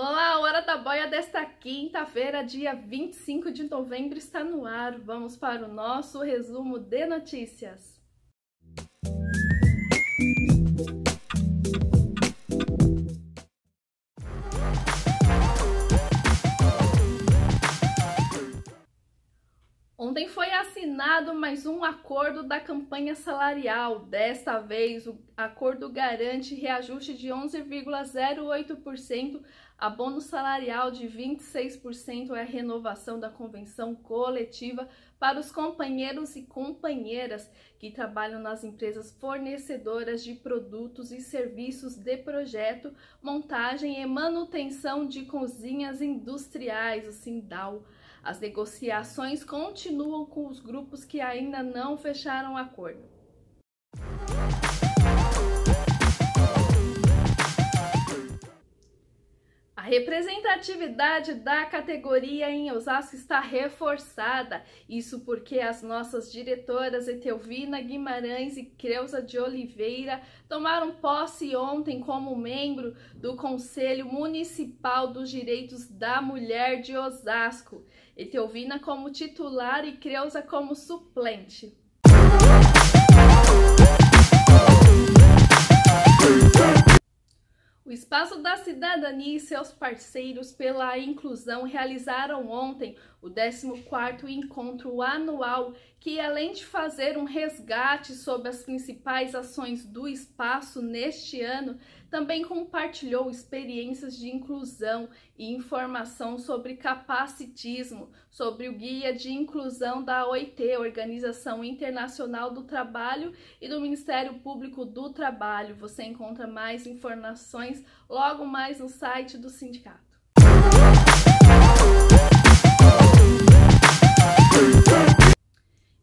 Olá, Hora da Boia desta quinta-feira, dia 25 de novembro, está no ar. Vamos para o nosso resumo de notícias. Ontem foi assinado mais um acordo da campanha salarial. Desta vez, o acordo garante reajuste de 11,08%, abono salarial de 26%, é a renovação da convenção coletiva para os companheiros e companheiras que trabalham nas empresas fornecedoras de produtos e serviços de projeto, montagem e manutenção de cozinhas industriais, o Sindal. As negociações continuam com os grupos que ainda não fecharam acordo. A representatividade da categoria em Osasco está reforçada, isso porque as nossas diretoras Etelvina Guimarães e Creusa de Oliveira tomaram posse ontem como membro do Conselho Municipal dos Direitos da Mulher de Osasco, Etelvina como titular e Creusa como suplente. O Espaço da Cidadania e seus parceiros pela inclusão realizaram ontem o 14º encontro anual que, além de fazer um resgate sobre as principais ações do espaço neste ano, também compartilhou experiências de inclusão e informação sobre capacitismo, sobre o Guia de Inclusão da OIT, Organização Internacional do Trabalho, e do Ministério Público do Trabalho. Você encontra mais informações logo mais no site do sindicato.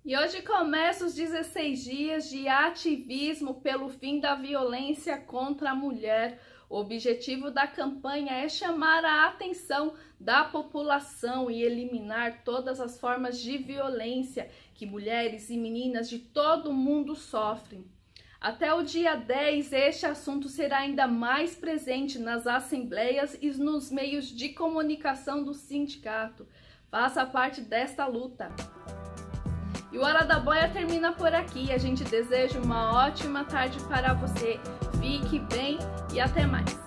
E hoje começa os 16 dias de ativismo pelo fim da violência contra a mulher. O objetivo da campanha é chamar a atenção da população e eliminar todas as formas de violência que mulheres e meninas de todo o mundo sofrem. Até o dia 10, este assunto será ainda mais presente nas assembleias e nos meios de comunicação do sindicato. Faça parte desta luta. E o Hora da Boia termina por aqui. A gente deseja uma ótima tarde para você. Fique bem e até mais.